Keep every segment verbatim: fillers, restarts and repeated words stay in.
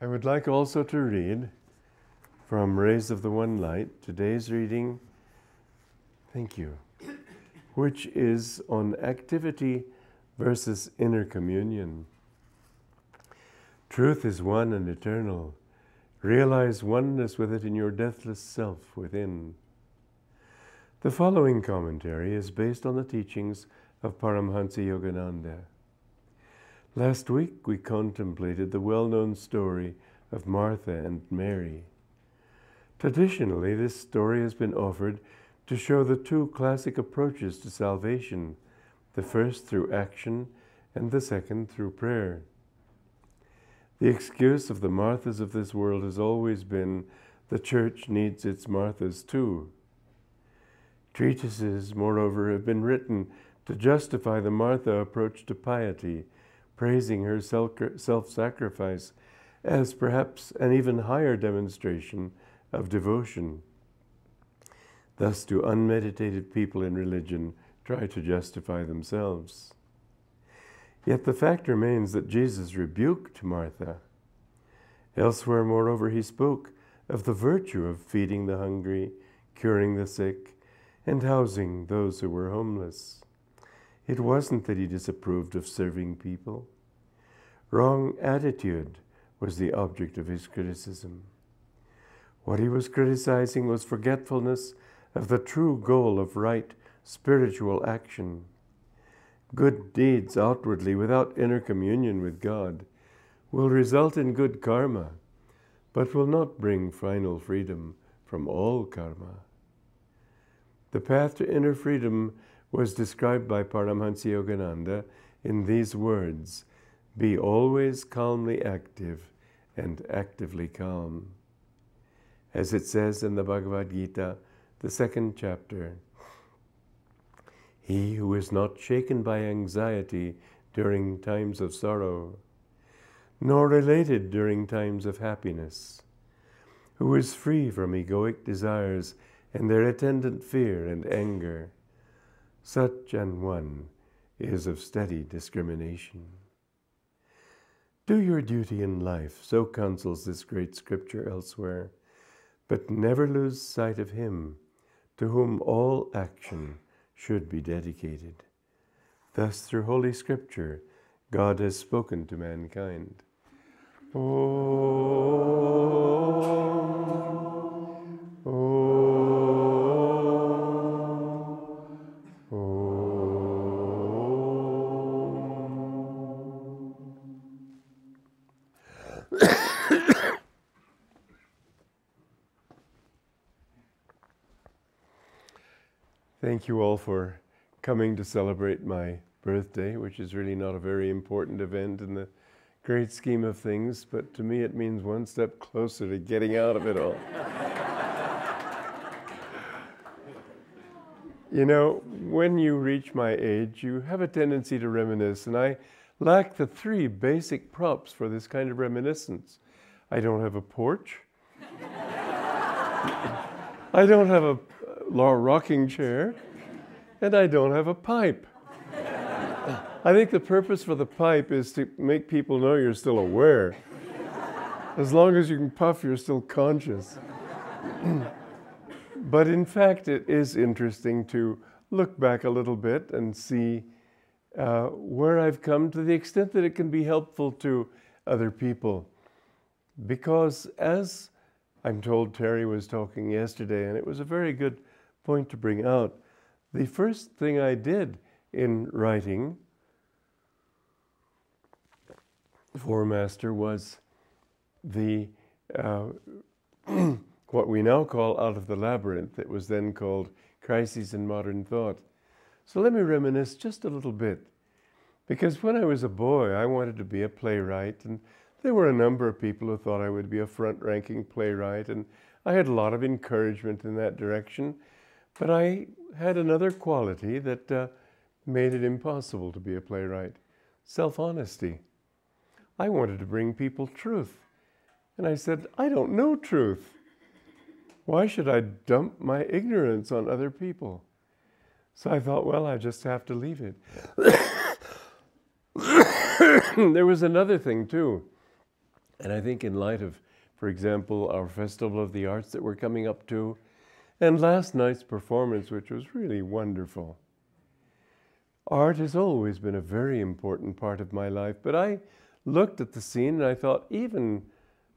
I would like also to read from Rays of the One Light, today's reading, thank you, which is on activity versus inner communion. Truth is one and eternal. Realize oneness with it in your deathless self within. The following commentary is based on the teachings of Paramhansa Yogananda. Last week we contemplated the well-known story of Martha and Mary. Traditionally, this story has been offered to show the two classic approaches to salvation, the first through action and the second through prayer. The excuse of the Marthas of this world has always been, the church needs its Marthas too. Treatises, moreover, have been written to justify the Martha approach to piety, praising her self-sacrifice as perhaps an even higher demonstration of devotion. Thus do unmeditated people in religion try to justify themselves. Yet the fact remains that Jesus rebuked Martha. Elsewhere, moreover, he spoke of the virtue of feeding the hungry, curing the sick, and housing those who were homeless. It wasn't that he disapproved of serving people. Wrong attitude was the object of his criticism. What he was criticizing was forgetfulness of the true goal of right spiritual action. Good deeds outwardly without inner communion with God will result in good karma, but will not bring final freedom from all karma. The path to inner freedom was described by Paramhansa Yogananda in these words, "Be always calmly active and actively calm." As it says in the Bhagavad Gita, the second chapter, "He who is not shaken by anxiety during times of sorrow, nor elated during times of happiness, who is free from egoic desires and their attendant fear and anger, such an one is of steady discrimination." Do your duty in life, so counsels this great scripture elsewhere, but never lose sight of him to whom all action should be dedicated. Thus, through Holy Scripture, God has spoken to mankind. Om, Om, Om. Thank you all for coming to celebrate my birthday, which is really not a very important event in the great scheme of things, but to me it means one step closer to getting out of it all. You know, when you reach my age, you have a tendency to reminisce, and I lack the three basic props for this kind of reminiscence. I don't have a porch. I don't have a Laura rocking chair, and I don't have a pipe. I think the purpose for the pipe is to make people know you're still aware. As long as you can puff, you're still conscious. But in fact, it is interesting to look back a little bit and see uh, where I've come to the extent that it can be helpful to other people. Because as I'm told Terry was talking yesterday, and it was a very good point to bring out. The first thing I did in writing for Master was the uh, what we now call Out of the Labyrinth. It was then called Crises in Modern Thought. So let me reminisce just a little bit, because when I was a boy, I wanted to be a playwright, and there were a number of people who thought I would be a front-ranking playwright, and I had a lot of encouragement in that direction. But I had another quality that uh, made it impossible to be a playwright, self-honesty. I wanted to bring people truth. And I said, I don't know truth. Why should I dump my ignorance on other people? So I thought, well, I just have to leave it. There was another thing, too. And I think in light of, for example, our Festival of the Arts that we're coming up to, and last night's performance, which was really wonderful. Art has always been a very important part of my life, but I looked at the scene and I thought, even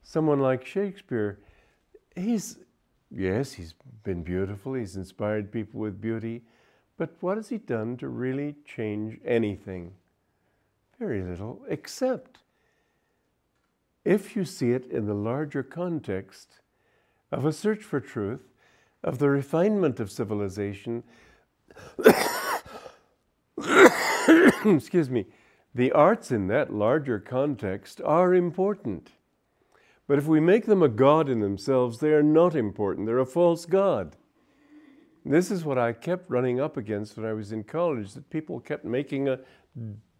someone like Shakespeare, he's, yes, he's been beautiful, he's inspired people with beauty, but what has he done to really change anything? Very little, except if you see it in the larger context of a search for truth, of the refinement of civilization, excuse me, the arts in that larger context are important. But if we make them a god in themselves, they are not important. They're a false god. This is what I kept running up against when I was in college, that people kept making a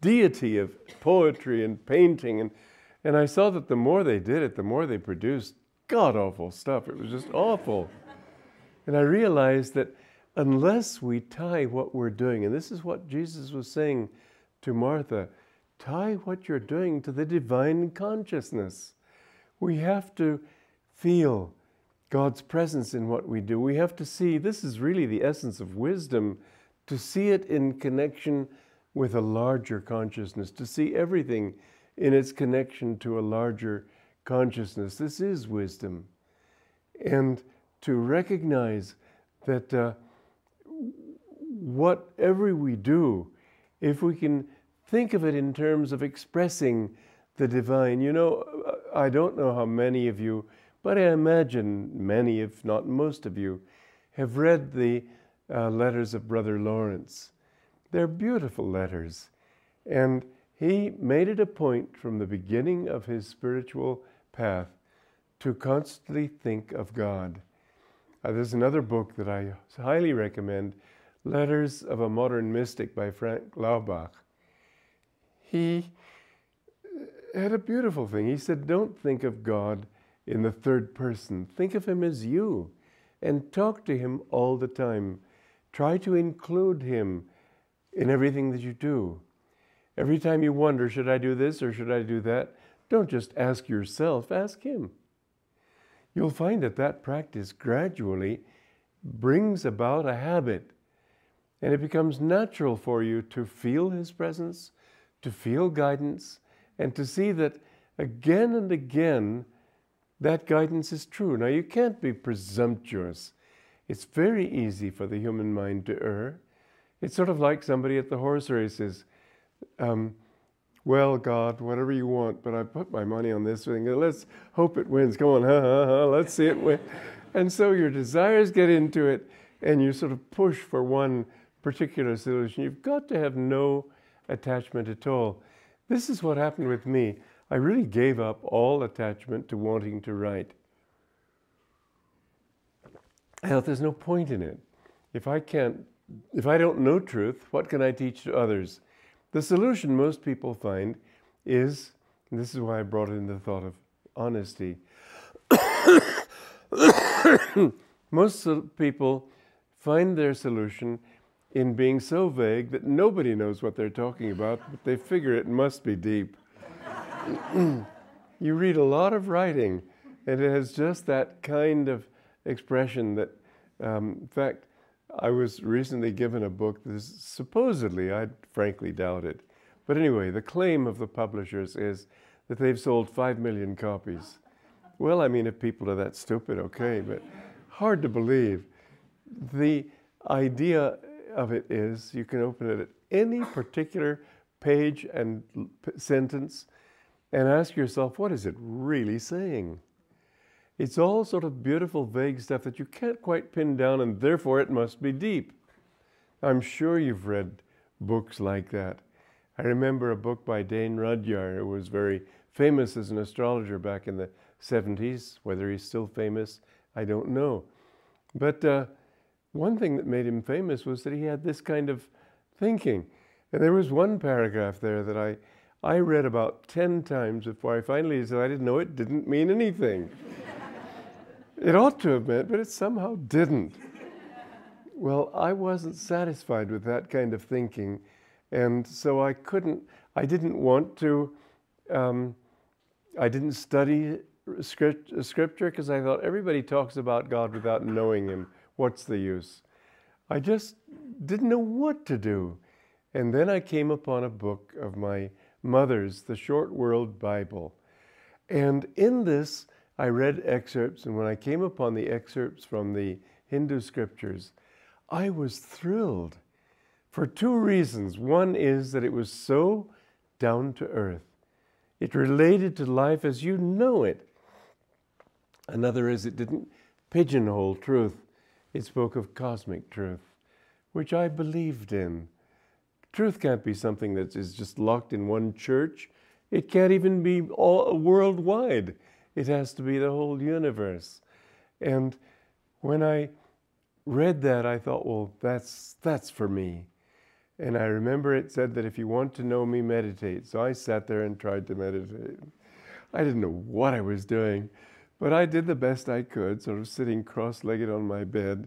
deity of poetry and painting. And, and I saw that the more they did it, the more they produced god-awful stuff. It was just awful. And I realized that unless we tie what we're doing, and this is what Jesus was saying to Martha, tie what you're doing to the divine consciousness. We have to feel God's presence in what we do. We have to see, this is really the essence of wisdom, to see it in connection with a larger consciousness, to see everything in its connection to a larger consciousness. This is wisdom. And to recognize that uh, whatever we do, if we can think of it in terms of expressing the divine, you know, I don't know how many of you, but I imagine many, if not most of you, have read the uh, letters of Brother Lawrence. They're beautiful letters. And he made it a point from the beginning of his spiritual path to constantly think of God. Uh, there's another book that I highly recommend, Letters of a Modern Mystic by Frank Laubach. He had a beautiful thing. He said, don't think of God in the third person. Think of him as you and talk to him all the time. Try to include him in everything that you do. Every time you wonder, should I do this or should I do that? Don't just ask yourself, ask him. You'll find that that practice gradually brings about a habit, and it becomes natural for you to feel his presence, to feel guidance, and to see that again and again that guidance is true. Now, you can't be presumptuous. It's very easy for the human mind to err. It's sort of like somebody at the horse races. Um, Well, God, whatever you want, but I put my money on this thing. Let's hope it wins. Come on, ha, ha, ha, let's see it win. And so your desires get into it, and you sort of push for one particular solution. You've got to have no attachment at all. This is what happened with me. I really gave up all attachment to wanting to write. Now, there's no point in it. If I can't, if I don't know truth, what can I teach to others? The solution most people find is, and this is why I brought in the thought of honesty. Most people find their solution in being so vague that nobody knows what they're talking about, but they figure it must be deep. You read a lot of writing, and it has just that kind of expression that, um, in fact, I was recently given a book that is supposedly, I frankly doubt it, but anyway, the claim of the publishers is that they've sold five million copies. Well, I mean, if people are that stupid, okay, but hard to believe. The idea of it is you can open it at any particular page and sentence and ask yourself, what is it really saying? It's all sort of beautiful, vague stuff that you can't quite pin down, and therefore it must be deep. I'm sure you've read books like that. I remember a book by Dane Rudyard, who was very famous as an astrologer back in the seventies. Whether he's still famous, I don't know. But uh, one thing that made him famous was that he had this kind of thinking. And there was one paragraph there that I, I read about ten times before I finally decided, no, it didn't mean anything. It ought to have meant, but it somehow didn't. Well, I wasn't satisfied with that kind of thinking, and so I couldn't, I didn't want to, um, I didn't study script, scripture because I thought everybody talks about God without knowing him. What's the use? I just didn't know what to do. And then I came upon a book of my mother's, the Short World Bible. And in this, I read excerpts, and when I came upon the excerpts from the Hindu scriptures, I was thrilled for two reasons. One is that it was so down to earth. It related to life as you know it. Another is it didn't pigeonhole truth. It spoke of cosmic truth, which I believed in. Truth can't be something that is just locked in one church. It can't even be all worldwide. It has to be the whole universe. And when I read that, I thought, well, that's, that's for me. And I remember it said that if you want to know me, meditate. So I sat there and tried to meditate. I didn't know what I was doing, but I did the best I could, sort of sitting cross-legged on my bed.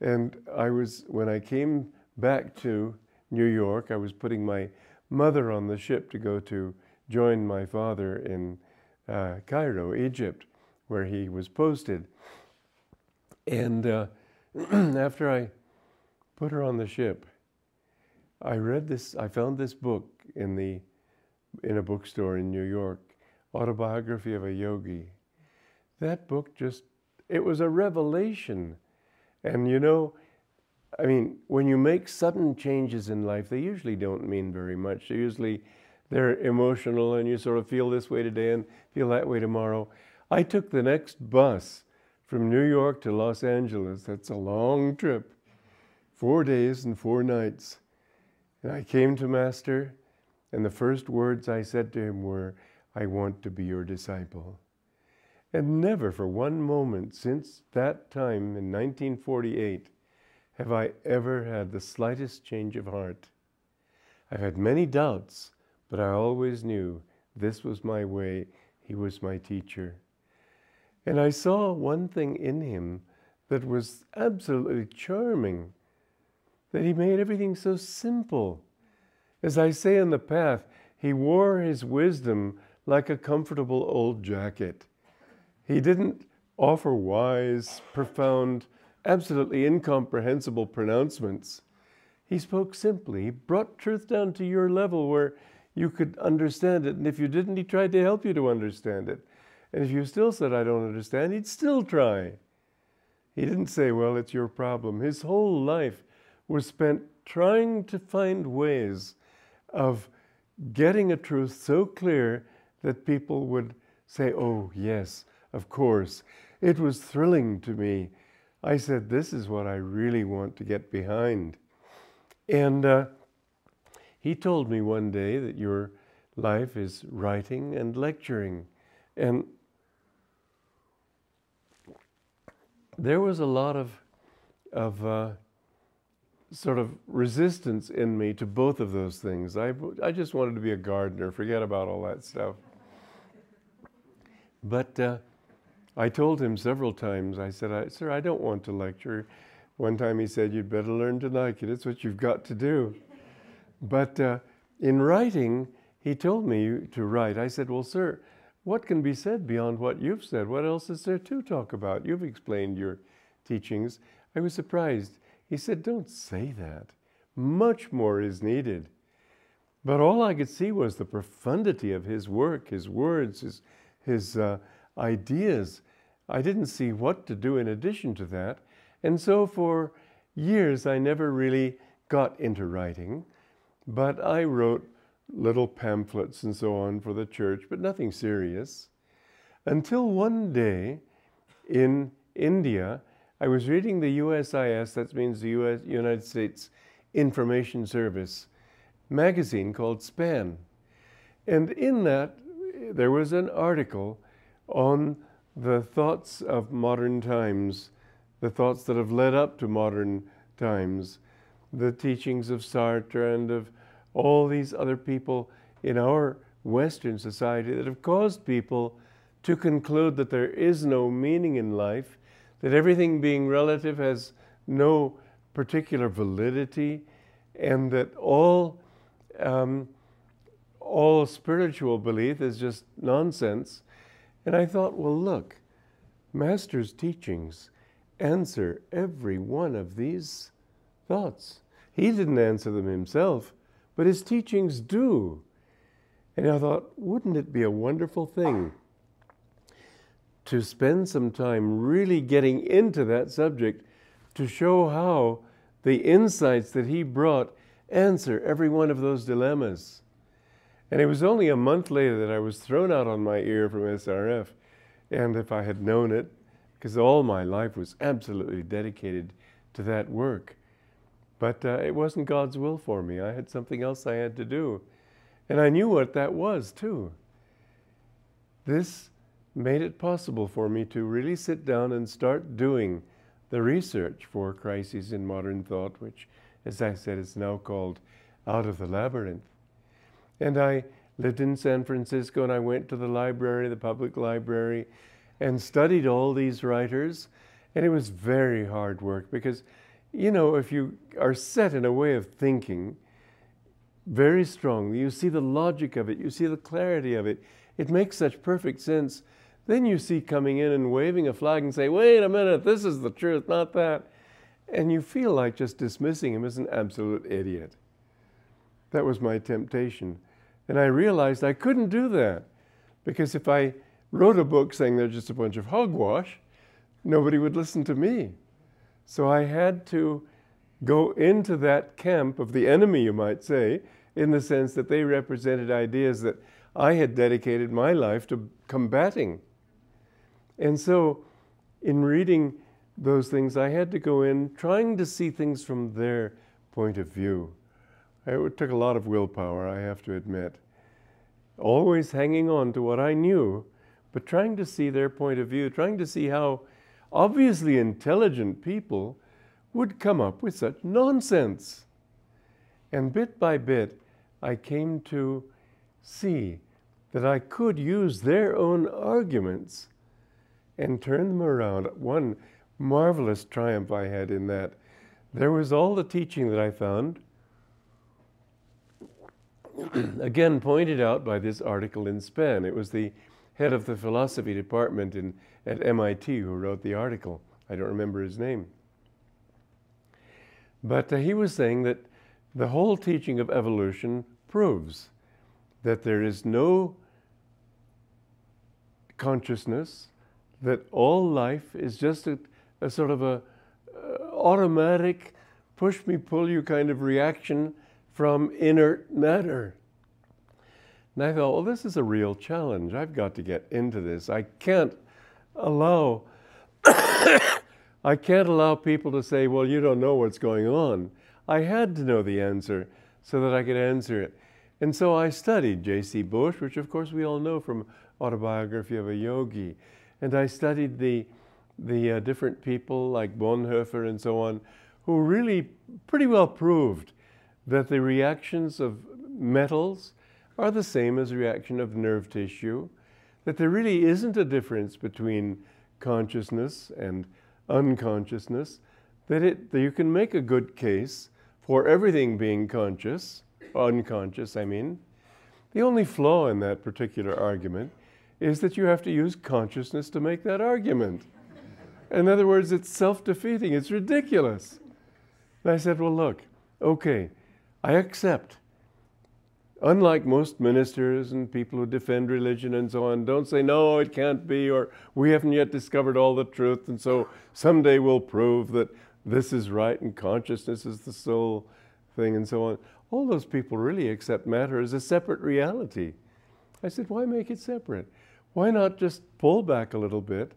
And I was, when I came back to New York, I was putting my mother on the ship to go to join my father in uh, Cairo, Egypt, where he was posted. And uh, after I put her on the ship, I read this, I found this book in, the, in a bookstore in New York, Autobiography of a Yogi. That book just, it was a revelation. And you know, I mean, when you make sudden changes in life, they usually don't mean very much. They usually, they're emotional and you sort of feel this way today and feel that way tomorrow. I took the next bus from New York to Los Angeles. That's a long trip, four days and four nights. And I came to Master, and the first words I said to him were, I want to be your disciple. And never for one moment since that time in nineteen forty-eight have I ever had the slightest change of heart. I've had many doubts, but I always knew this was my way, he was my teacher. And I saw one thing in him that was absolutely charming, that he made everything so simple. As I say in The Path, he wore his wisdom like a comfortable old jacket. He didn't offer wise, profound, absolutely incomprehensible pronouncements. He spoke simply, he brought truth down to your level where you could understand it, and if you didn't, he tried to help you to understand it. And if you still said, I don't understand, he'd still try. He didn't say, well, it's your problem. His whole life was spent trying to find ways of getting a truth so clear that people would say, oh, yes, of course. It was thrilling to me. I said, this is what I really want to get behind. And uh, he told me one day that your life is writing and lecturing. And there was a lot of, of uh, sort of resistance in me to both of those things. I, I just wanted to be a gardener, forget about all that stuff. But uh, I told him several times, I said, I, sir, I don't want to lecture. One time he said, you'd better learn to like it. It's what you've got to do. But uh, in writing, he told me to write. I said, well, sir, what can be said beyond what you've said? What else is there to talk about? You've explained your teachings. I was surprised. He said, don't say that. Much more is needed. But all I could see was the profundity of his work, his words, his, his uh, ideas. I didn't see what to do in addition to that. And so for years, I never really got into writing, but I wrote little pamphlets and so on for the church, but nothing serious. Until one day in India, I was reading the U S I S, that means the U S United States Information Service magazine called SPAN. And in that, there was an article on the thoughts of modern times, the thoughts that have led up to modern times, the teachings of Sartre and of all these other people in our Western society that have caused people to conclude that there is no meaning in life, that everything being relative has no particular validity, and that all, um, all spiritual belief is just nonsense. And I thought, well, look, Master's teachings answer every one of these thoughts. He didn't answer them himself, but his teachings do. And I thought, wouldn't it be a wonderful thing to spend some time really getting into that subject to show how the insights that he brought answer every one of those dilemmas. And it was only a month later that I was thrown out on my ear from S R F. And if I had known it, because all my life was absolutely dedicated to that work. But uh, it wasn't God's will for me. I had something else I had to do. And I knew what that was, too. This made it possible for me to really sit down and start doing the research for Crises in Modern Thought, which, as I said, is now called Out of the Labyrinth. And I lived in San Francisco, and I went to the library, the public library, and studied all these writers. And it was very hard work because, you know, if you are set in a way of thinking very strongly, you see the logic of it, you see the clarity of it, it makes such perfect sense. Then you see coming in and waving a flag and say, wait a minute, this is the truth, not that. And you feel like just dismissing him as an absolute idiot. That was my temptation. And I realized I couldn't do that, because if I wrote a book saying they're just a bunch of hogwash, nobody would listen to me. So I had to go into that camp of the enemy, you might say, in the sense that they represented ideas that I had dedicated my life to combating. And so in reading those things, I had to go in trying to see things from their point of view. It took a lot of willpower, I have to admit. Always hanging on to what I knew, but trying to see their point of view, trying to see how obviously intelligent people would come up with such nonsense. And bit by bit, I came to see that I could use their own arguments and turn them around. One marvelous triumph I had in that. There was all the teaching that I found, again pointed out by this article in SPAN. It was the head of the philosophy department in, at M I T who wrote the article. I don't remember his name. But uh, he was saying that the whole teaching of evolution proves that there is no consciousness, that all life is just a, a sort of a uh, automatic push-me-pull-you kind of reaction from inert matter. And I thought, well, this is a real challenge. I've got to get into this. I can't allow, I can't allow people to say, well, you don't know what's going on. I had to know the answer so that I could answer it. And so I studied J C Bose, which of course we all know from Autobiography of a Yogi. And I studied the, the uh, different people like Bonhoeffer and so on, who really pretty well proved that the reactions of metals are the same as the reaction of nerve tissue, that there really isn't a difference between consciousness and unconsciousness, that, it, that you can make a good case for everything being conscious, unconscious, I mean. The only flaw in that particular argument is that you have to use consciousness to make that argument. In other words, it's self-defeating. It's ridiculous. And I said, well, look, okay, I accept. Unlike most ministers and people who defend religion and so on, don't say, no, it can't be, or we haven't yet discovered all the truth, and so someday we'll prove that this is right and consciousness is the soul thing and so on. All those people really accept matter as a separate reality. I said, why make it separate? Why not just pull back a little bit?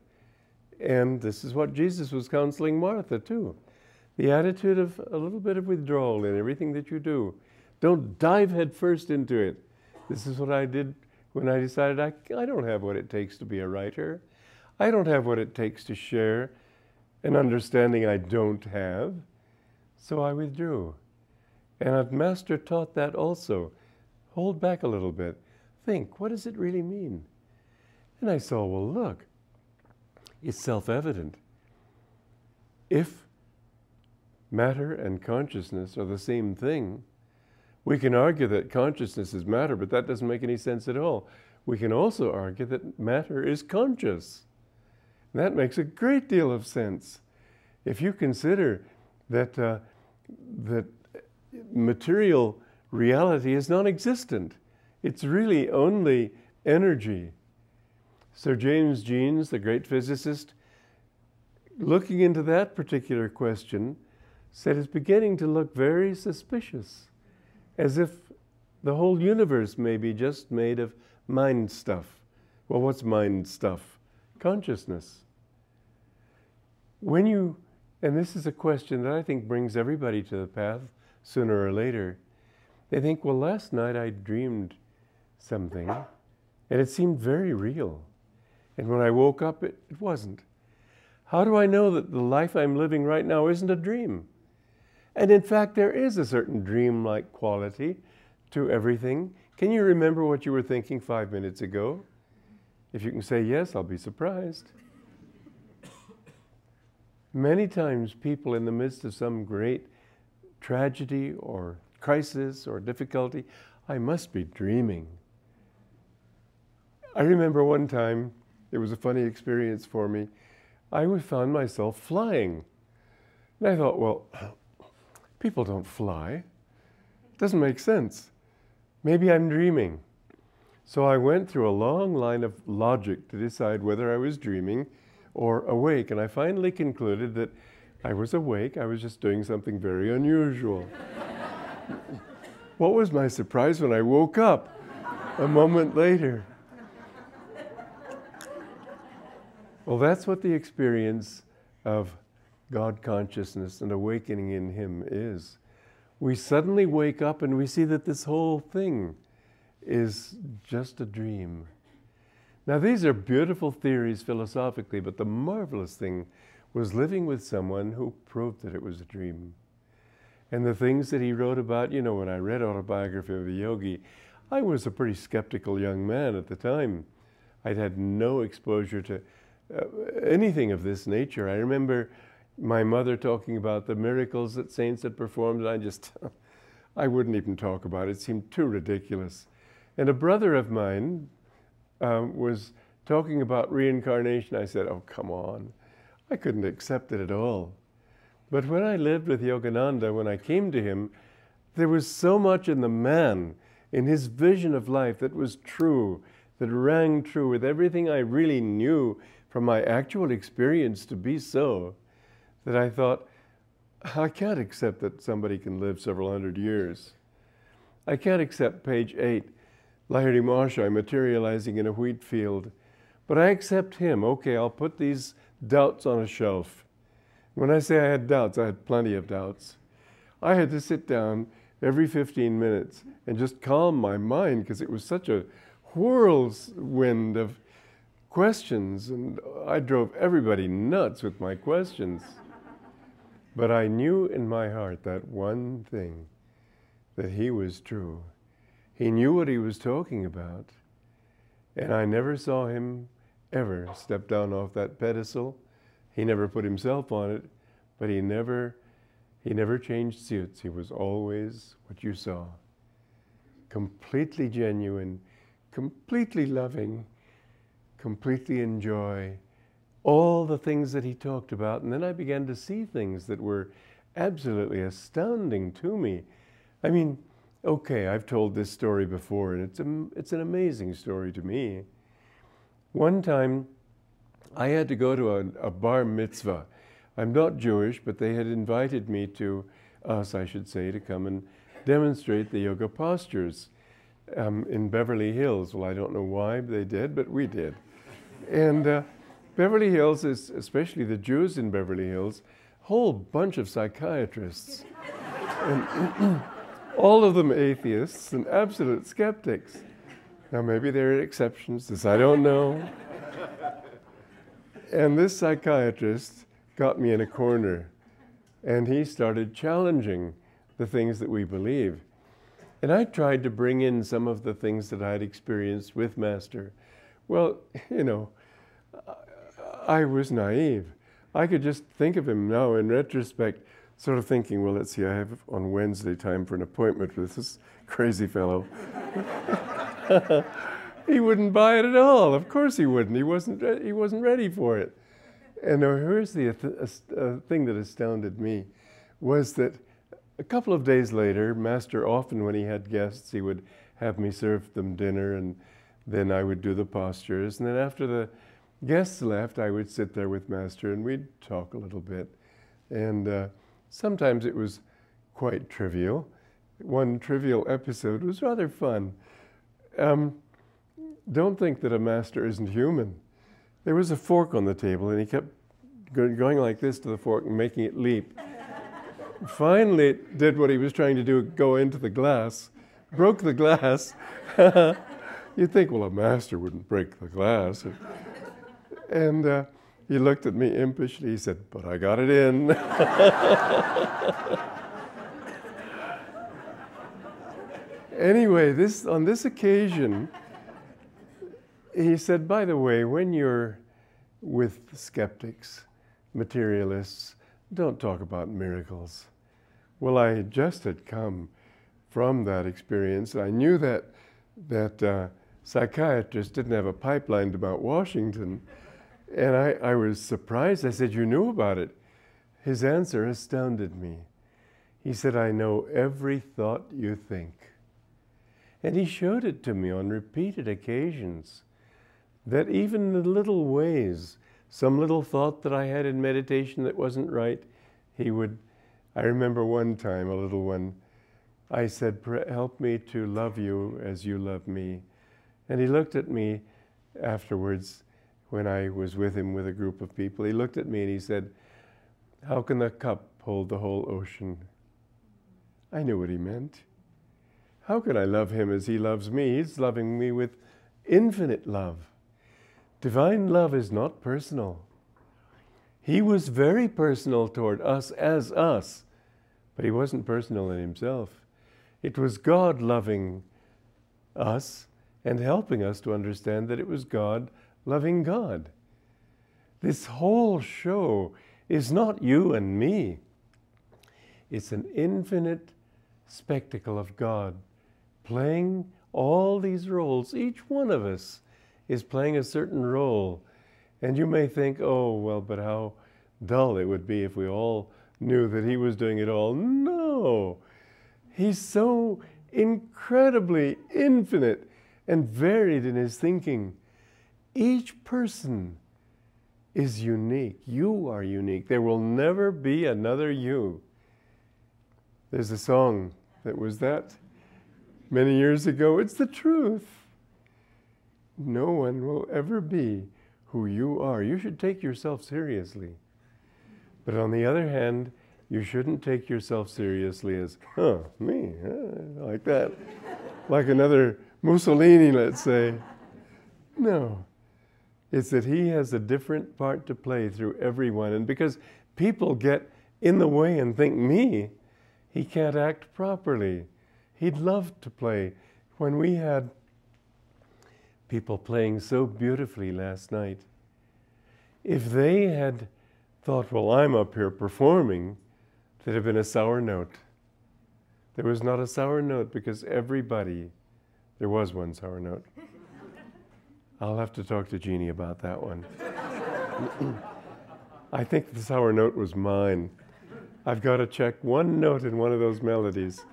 And this is what Jesus was counseling Martha too. The attitude of a little bit of withdrawal in everything that you do. Don't dive headfirst into it. This is what I did when I decided I, I don't have what it takes to be a writer. I don't have what it takes to share an understanding I don't have. So I withdrew. And Master taught that also. Hold back a little bit. Think, what does it really mean? And I saw, well, look, it's self-evident. If matter and consciousness are the same thing, We can argue that consciousness is matter, but that doesn't make any sense at all. We can also argue that matter is conscious. And that makes a great deal of sense. If you consider that, uh, that material reality is non-existent, it's really only energy. Sir James Jeans, the great physicist, looking into that particular question, said it's beginning to look very suspicious, as if the whole universe may be just made of mind stuff. Well, what's mind stuff? Consciousness. When you, and this is a question that I think brings everybody to the path sooner or later, they think, well, last night I dreamed something, and it seemed very real. And when I woke up, it, it wasn't. How do I know that the life I'm living right now isn't a dream? And in fact, there is a certain dreamlike quality to everything. Can you remember what you were thinking five minutes ago? If you can say yes, I'll be surprised. Many times people in the midst of some great tragedy or crisis or difficulty, I must be dreaming. I remember one time, it was a funny experience for me, I found myself flying. And I thought, well, people don't fly. It doesn't make sense. Maybe I'm dreaming. So I went through a long line of logic to decide whether I was dreaming or awake. And I finally concluded that I was awake. I was just doing something very unusual. What was my surprise when I woke up a moment later? Well, that's what the experience of God consciousness and awakening in Him is. We suddenly wake up and we see that this whole thing is just a dream. Now, these are beautiful theories philosophically, but the marvelous thing was living with someone who proved that it was a dream. And the things that he wrote about, you know, when I read Autobiography of a Yogi, I was a pretty skeptical young man at the time. I'd had no exposure to uh, anything of this nature. I remember my mother talking about the miracles that saints had performed, and I just, I wouldn't even talk about it. It seemed too ridiculous. And a brother of mine um, was talking about reincarnation. I said, oh, come on. I couldn't accept it at all. But when I lived with Yogananda, when I came to him, there was so much in the man, in his vision of life that was true, that rang true with everything I really knew from my actual experience to be so, that I thought, I can't accept that somebody can live several hundred years. I can't accept page eight, Lahiri Mahasaya materializing in a wheat field, but I accept him. Okay, I'll put these doubts on a shelf. When I say I had doubts, I had plenty of doubts. I had to sit down every fifteen minutes and just calm my mind because it was such a whirlwind of questions, and I drove everybody nuts with my questions. But I knew in my heart that one thing, that he was true. He knew what he was talking about. And I never saw him ever step down off that pedestal. He never put himself on it, but he never, he never changed suits. He was always what you saw. Completely genuine, completely loving, completely enjoy all the things that he talked about. And then I began to see things that were absolutely astounding to me. I mean, okay, I've told this story before, and it's, a, it's an amazing story to me. One time, I had to go to a, a bar mitzvah. I'm not Jewish, but they had invited me to, us I should say, to come and demonstrate the yoga postures um, in Beverly Hills. Well, I don't know why they did, but we did. And uh, Beverly Hills is, especially the Jews in Beverly Hills, a whole bunch of psychiatrists. And all of them atheists and absolute skeptics. Now, maybe there are exceptions, this I don't know. And this psychiatrist got me in a corner, and he started challenging the things that we believe. And I tried to bring in some of the things that I'd experienced with Master. Well, you know, I was naive. I could just think of him now in retrospect, sort of thinking, well, let's see, I have on Wednesday time for an appointment with this crazy fellow. He wouldn't buy it at all. Of course he wouldn't. He wasn't, he wasn't ready for it. And here's the uh, thing that astounded me, was that a couple of days later, Master, often when he had guests, he would have me serve them dinner, and then I would do the postures. And then after the guests left, I would sit there with Master, and we'd talk a little bit. And uh, sometimes it was quite trivial. One trivial episode was rather fun. Um, don't think that a Master isn't human. There was a fork on the table, and he kept going like this to the fork and making it leap. Finally, it did what he was trying to do, go into the glass, broke the glass. You'd think, well, a Master wouldn't break the glass. And uh, he looked at me impishly. He said, but I got it in. Anyway, this, on this occasion, he said, by the way, when you're with skeptics, materialists, don't talk about miracles. Well, I just had come from that experience. I knew that, that uh, psychiatrists didn't have a pipeline to Mount Washington. And I, I was surprised. I said, you knew about it? His answer astounded me. He said, I know every thought you think. And he showed it to me on repeated occasions, that even the little ways, some little thought that I had in meditation that wasn't right, he would. I remember one time, a little one, I said, help me to love you as you love me. And he looked at me afterwards, when I was with him with a group of people, he looked at me and he said, how can the cup hold the whole ocean? I knew what he meant. How can I love him as he loves me? He's loving me with infinite love. Divine love is not personal. He was very personal toward us as us, but he wasn't personal in himself. It was God loving us and helping us to understand that it was God loving God. This whole show is not you and me. It's an infinite spectacle of God playing all these roles. Each one of us is playing a certain role. And you may think, oh, well, but how dull it would be if we all knew that he was doing it all. No! He's so incredibly infinite and varied in his thinking. Each person is unique. You are unique. There will never be another you. There's a song that was that many years ago. It's the truth. No one will ever be who you are. You should take yourself seriously. But on the other hand, you shouldn't take yourself seriously as, huh, me, huh, like that. Like another Mussolini, let's say. No. It's that he has a different part to play through everyone. And because people get in the way and think me, he can't act properly. He'd love to play. When we had people playing so beautifully last night, if they had thought, well, I'm up here performing, there'd have been a sour note. There was not a sour note because everybody, there was one sour note. I'll have to talk to Jeannie about that one. I think the sour note was mine. I've got to check one note in one of those melodies.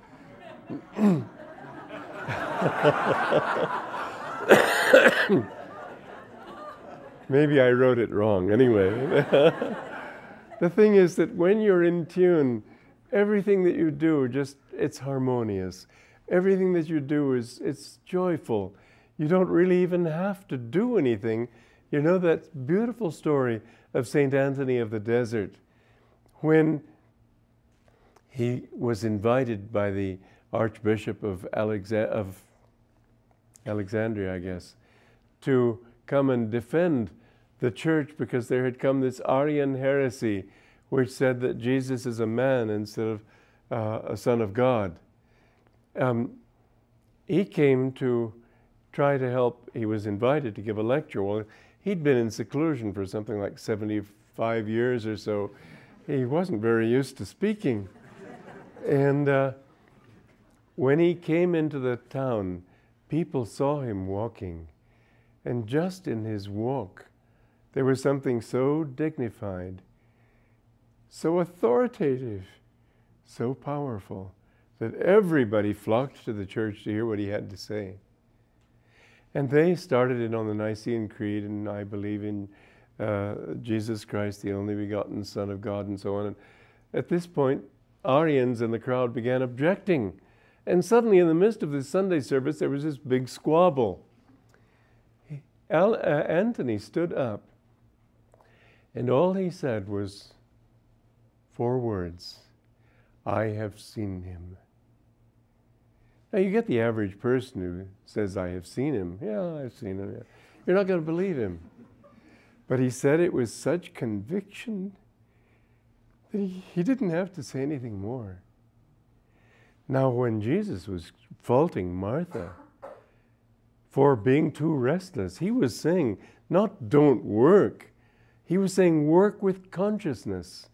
Maybe I wrote it wrong, anyway. The thing is that when you're in tune, everything that you do, just, it's harmonious. Everything that you do is, it's joyful. You don't really even have to do anything. You know that beautiful story of Saint Anthony of the Desert, when he was invited by the Archbishop of, Alexa of Alexandria, I guess, to come and defend the church because there had come this Arian heresy which said that Jesus is a man instead of uh, a son of God. Um, he came to try to help. He was invited to give a lecture. Well, he'd been in seclusion for something like seventy-five years or so, He wasn't very used to speaking. And uh, when he came into the town, people saw him walking. And just in his walk, there was something so dignified, so authoritative, so powerful, that everybody flocked to the church to hear what he had to say. And they started it on the Nicene Creed, and I believe in uh, Jesus Christ, the only begotten Son of God, and so on. And at this point, Arians in the crowd began objecting. And suddenly, in the midst of this Sunday service, there was this big squabble. Al, uh, Anthony stood up, and all he said was four words: "I have seen him." Now, you get the average person who says, "I have seen him." Yeah, I've seen him. Yeah. You're not going to believe him. But he said it with such conviction that he, he didn't have to say anything more. Now, when Jesus was faulting Martha for being too restless, he was saying, not don't work. He was saying, work with consciousness.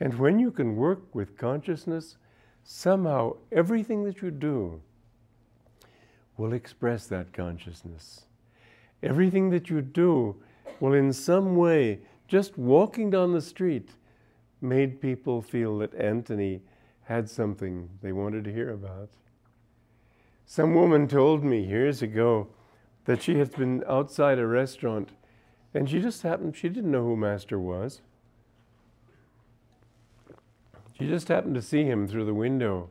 And when you can work with consciousness, somehow everything that you do will express that consciousness. Everything that you do will in some way, just walking down the street, made people feel that Anthony had something they wanted to hear about. Some woman told me years ago that she had been outside a restaurant and she just happened, she didn't know who Master was. She just happened to see him through the window.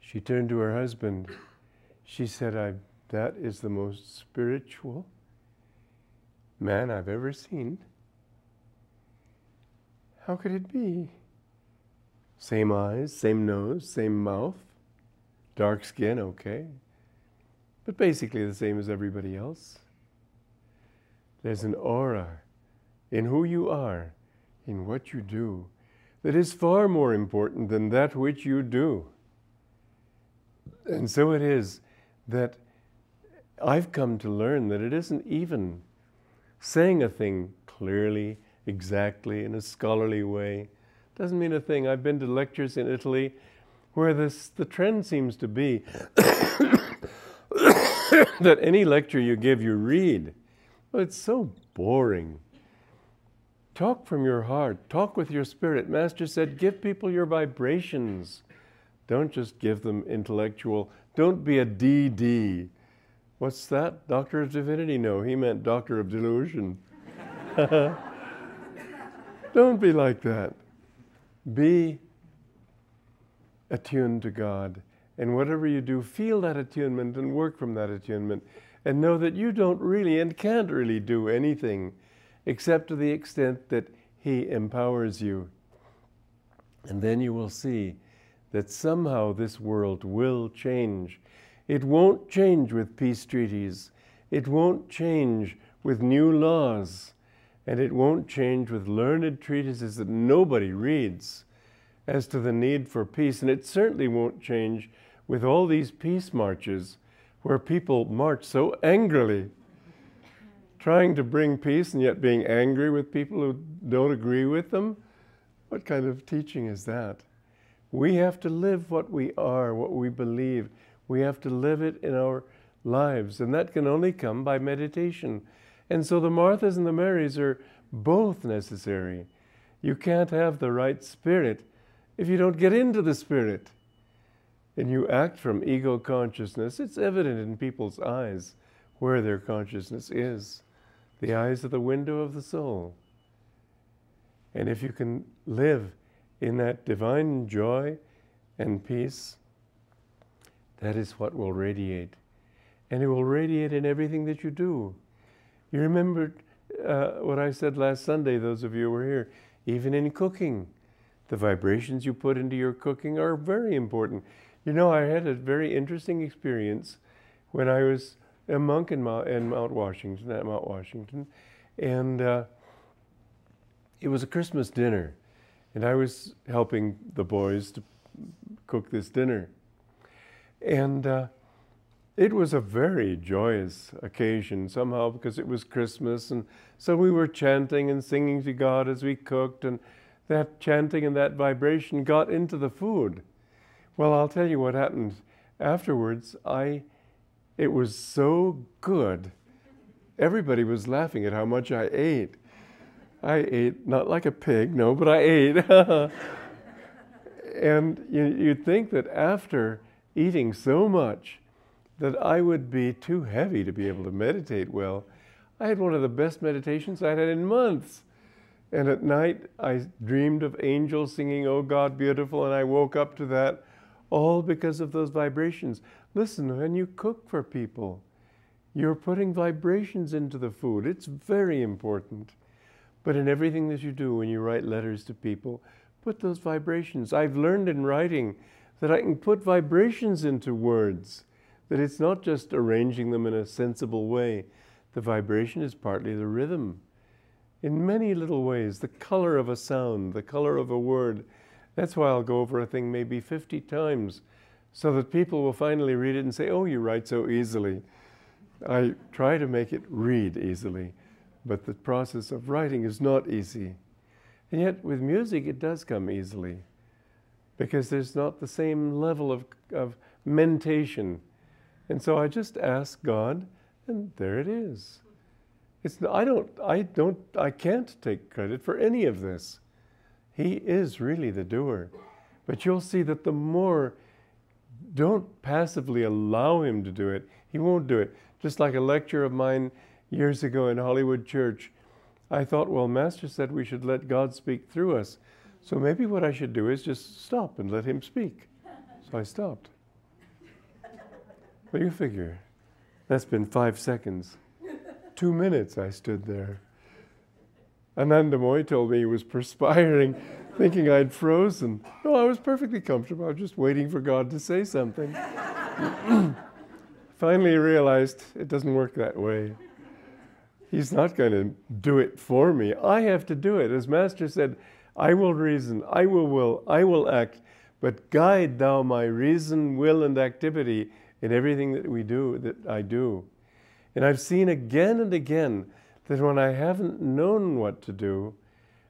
She turned to her husband. She said, I, that is the most spiritual man I've ever seen. How could it be? Same eyes, same nose, same mouth, dark skin, okay. But basically the same as everybody else. There's an aura in who you are, in what you do, that is far more important than that which you do. And so it is that I've come to learn that it isn't even saying a thing clearly, exactly, in a scholarly way. Doesn't mean a thing. I've been to lectures in Italy where this, the trend seems to be that any lecture you give, you read. Well, it's so boring. Talk from your heart. Talk with your spirit. Master said, give people your vibrations. Don't just give them intellectual. Don't be a D D. What's that? Doctor of Divinity? No, he meant Doctor of Delusion. Don't be like that. Be attuned to God. And whatever you do, feel that attunement and work from that attunement. And know that you don't really and can't really do anything except to the extent that he empowers you. And then you will see that somehow this world will change. It won't change with peace treaties. It won't change with new laws. And it won't change with learned treatises that nobody reads as to the need for peace. And it certainly won't change with all these peace marches where people march so angrily, trying to bring peace and yet being angry with people who don't agree with them. What kind of teaching is that? We have to live what we are, what we believe. We have to live it in our lives, and that can only come by meditation. And so the Marthas and the Marys are both necessary. You can't have the right spirit if you don't get into the spirit. And you act from ego consciousness. It's evident in people's eyes where their consciousness is. The eyes are the window of the soul. And if you can live in that divine joy and peace, that is what will radiate. And it will radiate in everything that you do. You remember uh, what I said last Sunday, those of you who were here, even in cooking. The vibrations you put into your cooking are very important. You know, I had a very interesting experience when I was a monk in Mount, in Mount Washington, at Mount Washington, and uh, it was a Christmas dinner. And I was helping the boys to cook this dinner. And uh, It was a very joyous occasion somehow, because it was Christmas, and so we were chanting and singing to God as we cooked, and that chanting and that vibration got into the food. Well, I'll tell you what happened afterwards. I, it was so good. Everybody was laughing at how much I ate. I ate, not like a pig, no, but I ate. And you, you'd think that after eating so much that I would be too heavy to be able to meditate well. I had one of the best meditations I'd had in months. And at night, I dreamed of angels singing, "Oh God, Beautiful," and I woke up to that, all because of those vibrations. Listen, when you cook for people, you're putting vibrations into the food. It's very important. But in everything that you do, when you write letters to people, put those vibrations. I've learned in writing that I can put vibrations into words, that it's not just arranging them in a sensible way. The vibration is partly the rhythm. In many little ways, the color of a sound, the color of a word. That's why I'll go over a thing maybe fifty times, so that people will finally read it and say, "Oh, you write so easily." I try to make it read easily, but the process of writing is not easy. And yet with music, it does come easily, because there's not the same level of, of mentation. And so I just ask God, and there it is. It's, I don't, I don't, I can't take credit for any of this. He is really the doer. But you'll see that the more, don't passively allow him to do it, he won't do it. Just like a lecture of mine years ago in Hollywood Church, I thought, well, Master said we should let God speak through us. So maybe what I should do is just stop and let him speak. So I stopped. But you figure, that's been five seconds. Two minutes I stood there. Anandamoy told me he was perspiring, thinking I'd frozen. No, I was perfectly comfortable. I was just waiting for God to say something. Finally realized it doesn't work that way. He's not going to do it for me. I have to do it. As Master said, I will reason, I will will, I will act, but guide thou my reason, will, and activity in everything that we do, that I do. And I've seen again and again that when I haven't known what to do,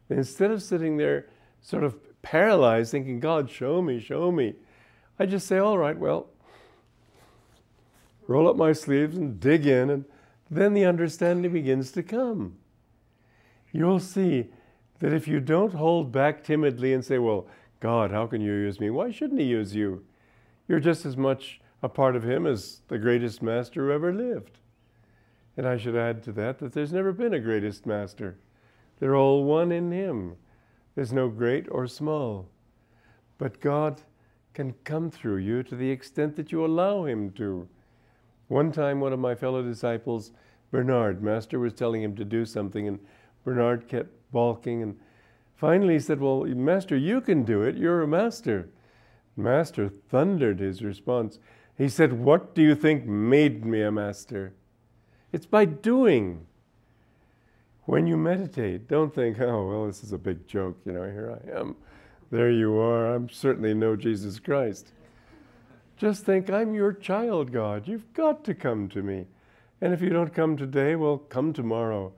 instead of sitting there sort of paralyzed thinking, "God, show me, show me," I just say, "All right, well, roll up my sleeves and dig in," and then the understanding begins to come. You'll see that if you don't hold back timidly and say, "Well, God, how can you use me? Why shouldn't he use you?" You're just as much a part of him is the greatest master who ever lived. And I should add to that that there's never been a greatest master. They're all one in him. There's no great or small. But God can come through you to the extent that you allow him to. One time, one of my fellow disciples, Bernard, Master was telling him to do something, and Bernard kept balking. And finally he said, "Well, Master, you can do it. You're a master." Master thundered his response. He said, "What do you think made me a master? It's by doing." When you meditate, don't think, "Oh, well, this is a big joke, you know, here I am, there you are, I'm certainly no Jesus Christ." Just think, "I'm your child, God, you've got to come to me. And if you don't come today, well, come tomorrow."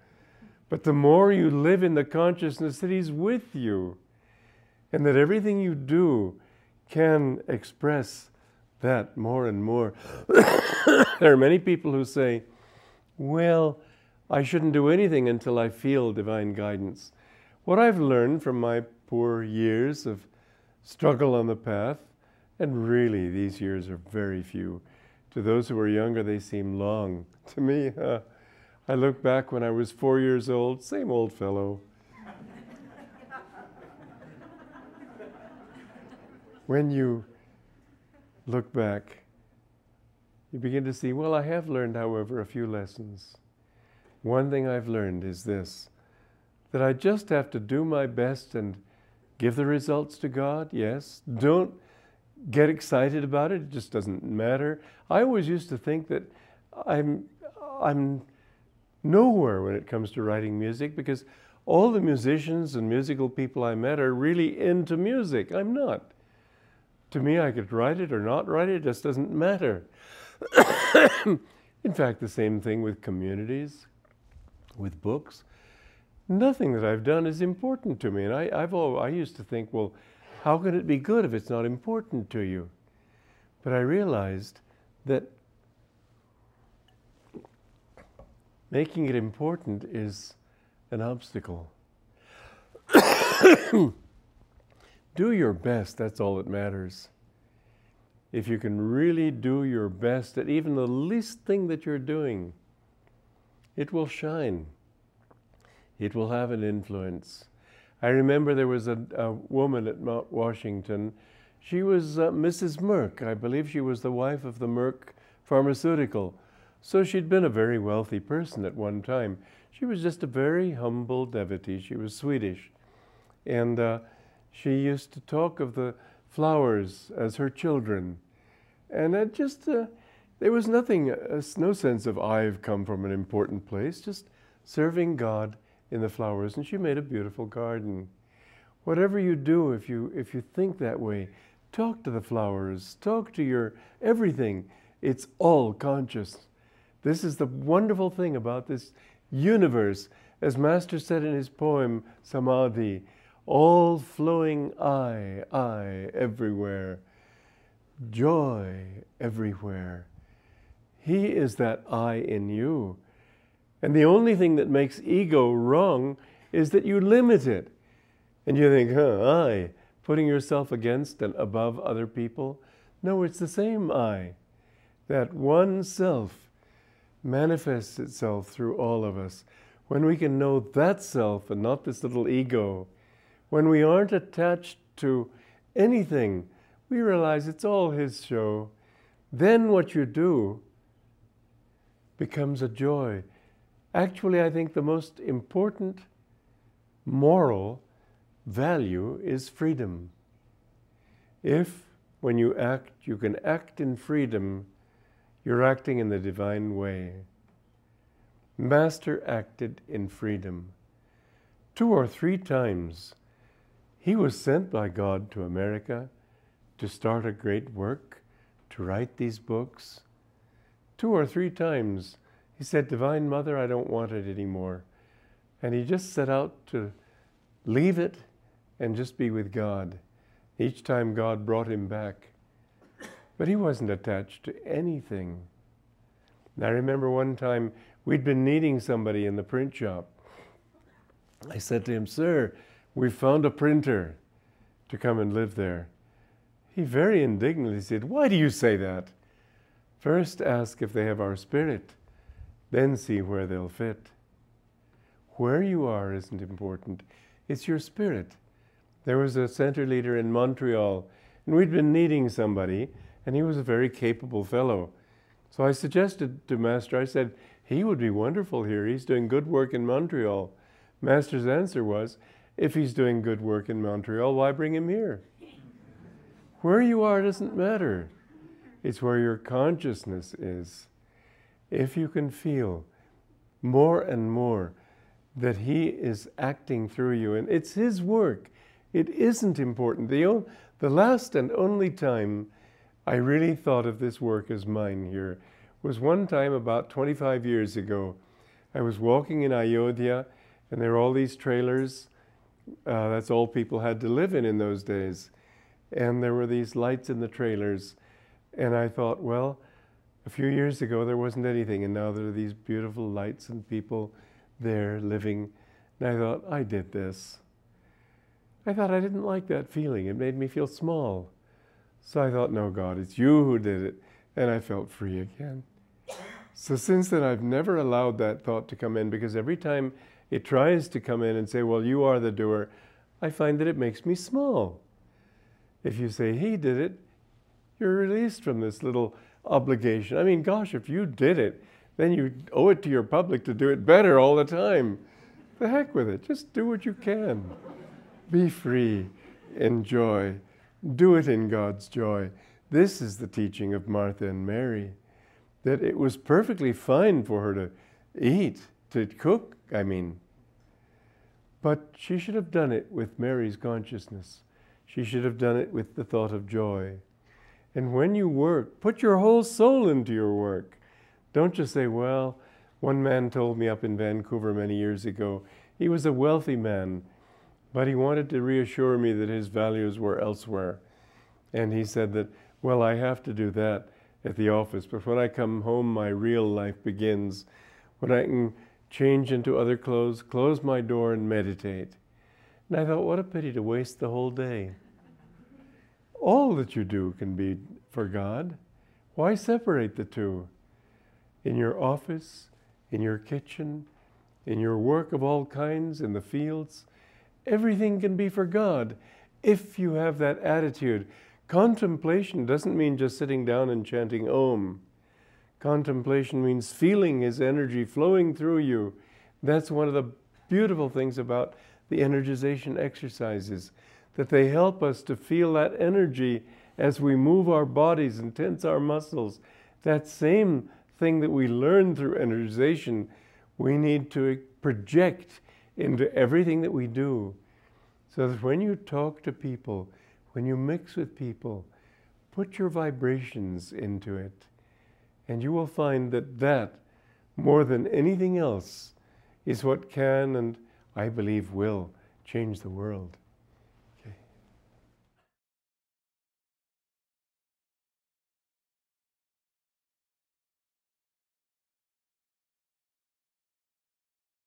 But the more you live in the consciousness that he's with you, and that everything you do can express that more and more. There are many people who say, "Well, I shouldn't do anything until I feel divine guidance." What I've learned from my poor years of struggle on the path, and really these years are very few. To those who are younger, they seem long. To me, uh, I look back when I was four years old, same old fellow. When you look back, you begin to see, well, I have learned, however, a few lessons. One thing I've learned is this, that I just have to do my best and give the results to God, yes. Don't get excited about it, it just doesn't matter. I always used to think that I'm, I'm nowhere when it comes to writing music, because all the musicians and musical people I met are really into music. I'm not. To me, I could write it or not write it, it just doesn't matter. In fact, the same thing with communities, with books. Nothing that I've done is important to me. And I, I've all, I used to think, well, how can it be good if it's not important to you? But I realized that making it important is an obstacle. Do your best, that's all that matters. If you can really do your best at even the least thing that you're doing, it will shine. It will have an influence. I remember there was a, a woman at Mount Washington. She was uh, Missus Merck. I believe she was the wife of the Merck Pharmaceutical. So she'd been a very wealthy person at one time. She was just a very humble devotee. She was Swedish. And uh, she used to talk of the flowers as her children. And it just, uh, there was nothing, uh, no sense of I've come from an important place, just serving God in the flowers, and she made a beautiful garden. Whatever you do, if you, if you think that way, talk to the flowers, talk to your everything. It's all conscious. This is the wonderful thing about this universe. As Master said in his poem, Samadhi, all flowing I, I everywhere, joy everywhere. He is that I in you. And the only thing that makes ego wrong is that you limit it. And you think, huh, I, putting yourself against and above other people. No, it's the same I. That one self manifests itself through all of us. When we can know that self and not this little ego, when we aren't attached to anything, we realize it's all his show. Then what you do becomes a joy. Actually, I think the most important moral value is freedom. If, when you act, you can act in freedom, you're acting in the divine way. Master acted in freedom. Two or three times, he was sent by God to America to start a great work, to write these books. Two or three times, he said, Divine Mother, I don't want it anymore. And he just set out to leave it and just be with God. Each time God brought him back. But he wasn't attached to anything. And I remember one time we'd been needing somebody in the print shop. I said to him, Sir, we've found a printer to come and live there. He very indignantly said, Why do you say that? First ask if they have our spirit. Then see where they'll fit. Where you are isn't important. It's your spirit. There was a center leader in Montreal, and we'd been needing somebody, and he was a very capable fellow. So I suggested to Master, I said, he would be wonderful here. He's doing good work in Montreal. Master's answer was, if he's doing good work in Montreal, why bring him here? Where you are doesn't matter. It's where your consciousness is. If you can feel more and more that he is acting through you, and it's his work, it isn't important. The, o the last and only time I really thought of this work as mine here was one time about twenty-five years ago. I was walking in Ayodhya, and there were all these trailers. Uh, that's all people had to live in in those days. And there were these lights in the trailers. And I thought, well, a few years ago, there wasn't anything, and now there are these beautiful lights and people there living. And I thought, I did this. I thought I didn't like that feeling. It made me feel small. So I thought, no, God, it's you who did it. And I felt free again. So since then, I've never allowed that thought to come in, because every time it tries to come in and say, well, you are the doer, I find that it makes me small. If you say, he did it, you're released from this little obligation. I mean, gosh, if you did it, then you owe it to your public to do it better all the time. The heck with it. Just do what you can. Be free. Enjoy. Do it in God's joy. This is the teaching of Martha and Mary, that it was perfectly fine for her to eat, to cook, I mean. But she should have done it with Mary's consciousness. She should have done it with the thought of joy. And when you work, put your whole soul into your work. Don't just say, well, one man told me up in Vancouver many years ago, he was a wealthy man, but he wanted to reassure me that his values were elsewhere. And he said that, well, I have to do that at the office, but when I come home, my real life begins, when I can change into other clothes, close my door and meditate. And I thought, what a pity to waste the whole day. All that you do can be for God. Why separate the two? In your office, in your kitchen, in your work of all kinds, in the fields, everything can be for God if you have that attitude. Contemplation doesn't mean just sitting down and chanting Om. Contemplation means feeling His energy flowing through you. That's one of the beautiful things about the energization exercises, that they help us to feel that energy as we move our bodies and tense our muscles. That same thing that we learn through energization, we need to project into everything that we do. So that when you talk to people, when you mix with people, put your vibrations into it. And you will find that that, more than anything else, is what can and I believe will change the world.